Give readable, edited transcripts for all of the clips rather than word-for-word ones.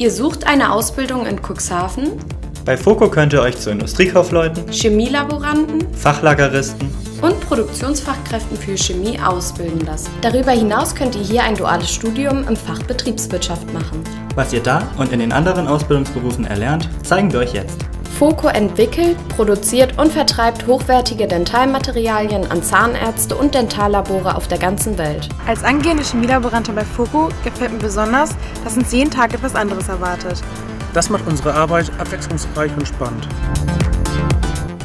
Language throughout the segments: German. Ihr sucht eine Ausbildung in Cuxhaven? Bei FOKU könnt ihr euch zu Industriekaufleuten, Chemielaboranten, Fachlageristen und Produktionsfachkräften für Chemie ausbilden lassen. Darüber hinaus könnt ihr hier ein duales Studium im Fach Betriebswirtschaft machen. Was ihr da und in den anderen Ausbildungsberufen erlernt, zeigen wir euch jetzt. FOKU entwickelt, produziert und vertreibt hochwertige Dentalmaterialien an Zahnärzte und Dentallabore auf der ganzen Welt. Als angehende Chemielaborantin bei FOKU gefällt mir besonders, dass uns jeden Tag etwas anderes erwartet. Das macht unsere Arbeit abwechslungsreich und spannend.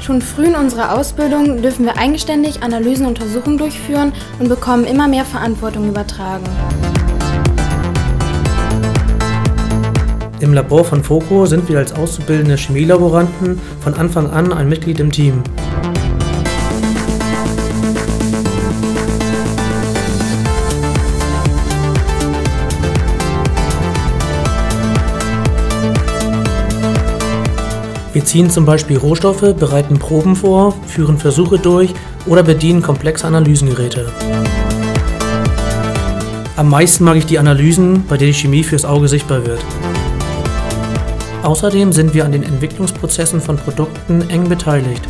Schon früh in unserer Ausbildung dürfen wir eigenständig Analysen und Untersuchungen durchführen und bekommen immer mehr Verantwortung übertragen. Im Labor von FOKU sind wir als auszubildende Chemielaboranten von Anfang an ein Mitglied im Team. Wir ziehen zum Beispiel Rohstoffe, bereiten Proben vor, führen Versuche durch oder bedienen komplexe Analysengeräte. Am meisten mag ich die Analysen, bei denen die Chemie fürs Auge sichtbar wird. Außerdem sind wir an den Entwicklungsprozessen von Produkten eng beteiligt.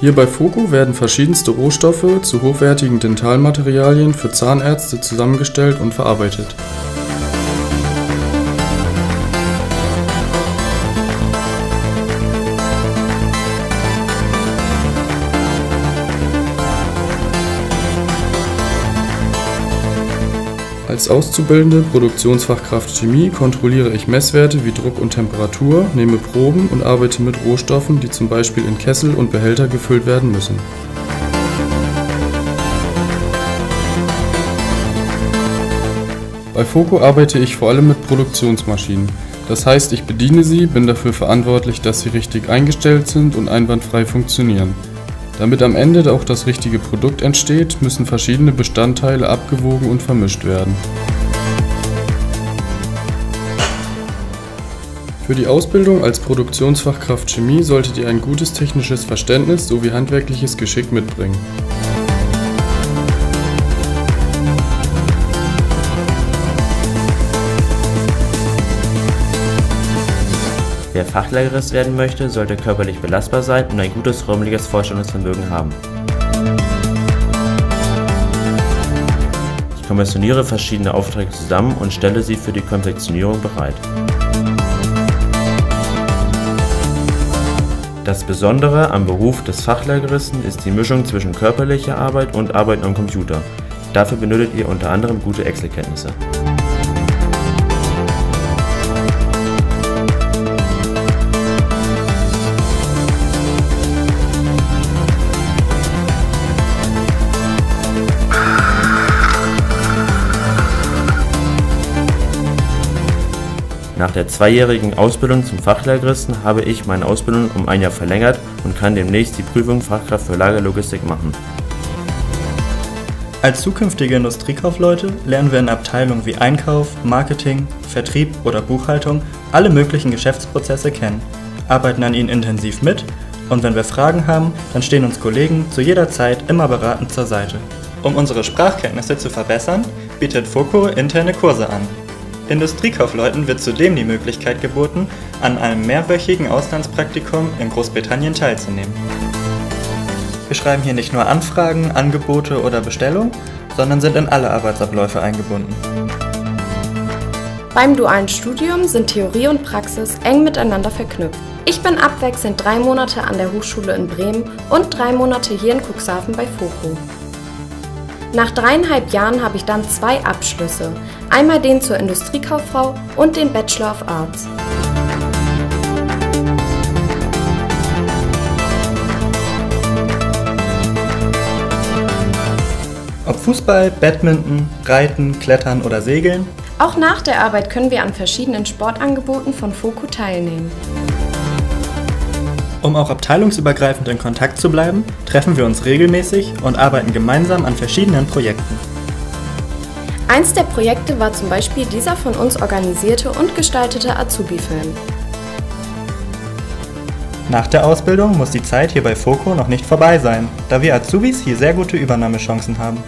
Hier bei FOKU werden verschiedenste Rohstoffe zu hochwertigen Dentalmaterialien für Zahnärzte zusammengestellt und verarbeitet. Als auszubildende Produktionsfachkraft Chemie kontrolliere ich Messwerte wie Druck und Temperatur, nehme Proben und arbeite mit Rohstoffen, die zum Beispiel in Kessel und Behälter gefüllt werden müssen. Bei FOKU arbeite ich vor allem mit Produktionsmaschinen. Das heißt, ich bediene sie, bin dafür verantwortlich, dass sie richtig eingestellt sind und einwandfrei funktionieren. Damit am Ende auch das richtige Produkt entsteht, müssen verschiedene Bestandteile abgewogen und vermischt werden. Für die Ausbildung als Produktionsfachkraft Chemie solltet ihr ein gutes technisches Verständnis sowie handwerkliches Geschick mitbringen. Wer Fachlagerist werden möchte, sollte körperlich belastbar sein und ein gutes räumliches Vorstellungsvermögen haben. Ich kommissioniere verschiedene Aufträge zusammen und stelle sie für die Konfektionierung bereit. Das Besondere am Beruf des Fachlageristen ist die Mischung zwischen körperlicher Arbeit und Arbeit am Computer. Dafür benötigt ihr unter anderem gute Excel-Kenntnisse. Nach der zweijährigen Ausbildung zum Fachlageristen habe ich meine Ausbildung um ein Jahr verlängert und kann demnächst die Prüfung Fachkraft für Lagerlogistik machen. Als zukünftige Industriekaufleute lernen wir in Abteilungen wie Einkauf, Marketing, Vertrieb oder Buchhaltung alle möglichen Geschäftsprozesse kennen, arbeiten an ihnen intensiv mit und wenn wir Fragen haben, dann stehen uns Kollegen zu jeder Zeit immer beratend zur Seite. Um unsere Sprachkenntnisse zu verbessern, bietet FOKU interne Kurse an. Industriekaufleuten wird zudem die Möglichkeit geboten, an einem mehrwöchigen Auslandspraktikum in Großbritannien teilzunehmen. Wir schreiben hier nicht nur Anfragen, Angebote oder Bestellungen, sondern sind in alle Arbeitsabläufe eingebunden. Beim dualen Studium sind Theorie und Praxis eng miteinander verknüpft. Ich bin abwechselnd 3 Monate an der Hochschule in Bremen und 3 Monate hier in Cuxhaven bei FOKU. Nach 3,5 Jahren habe ich dann 2 Abschlüsse, einmal den zur Industriekauffrau und den Bachelor of Arts. Ob Fußball, Badminton, Reiten, Klettern oder Segeln? Auch nach der Arbeit können wir an verschiedenen Sportangeboten von FOKU teilnehmen. Um auch abteilungsübergreifend in Kontakt zu bleiben, treffen wir uns regelmäßig und arbeiten gemeinsam an verschiedenen Projekten. Eins der Projekte war zum Beispiel dieser von uns organisierte und gestaltete Azubi-Film. Nach der Ausbildung muss die Zeit hier bei VOCO noch nicht vorbei sein, da wir Azubis hier sehr gute Übernahmechancen haben.